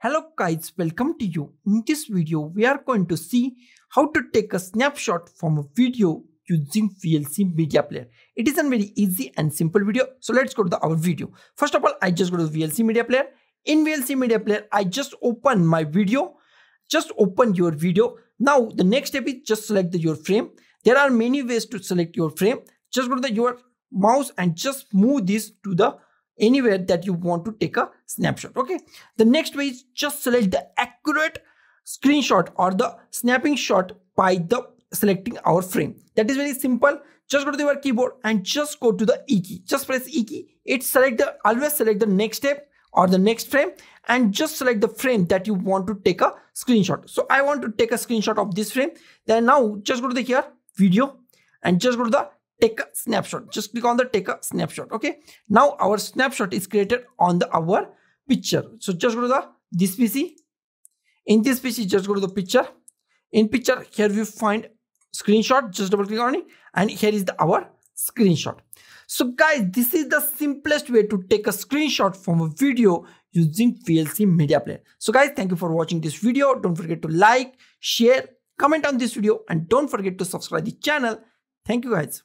Hello guys, welcome to you. In this video, we are going to see how to take a snapshot from a video using VLC Media Player. It is a very easy and simple video. So let's go to our video. First of all, I just go to VLC Media Player. In VLC Media Player, I just open my video. Just open your video. Now the next step is just select your frame. There are many ways to select your frame. Just go to your mouse and just move this to the anywhere that you want to take a snapshot. Okay, the next way is just select the accurate screenshot or the snapping shot by the selecting our frame. That is very simple. Just go to your keyboard and just go to the E key. Just press E key. Always select the next step or the next frame and just select the frame that you want to take a screenshot. So I want to take a screenshot of this frame. Then now just go to here video and just go to the take a snapshot. Just click on the take a snapshot. Okay, now our snapshot is created on our picture. So just go to this PC. In this PC, just go to the picture. In picture, here we find screenshot. Just double click on it, and here is our screenshot. So guys, this is the simplest way to take a screenshot from a video using VLC Media Player. So guys, thank you for watching this video. Don't forget to like, share, comment on this video, and don't forget to subscribe to the channel. Thank you guys.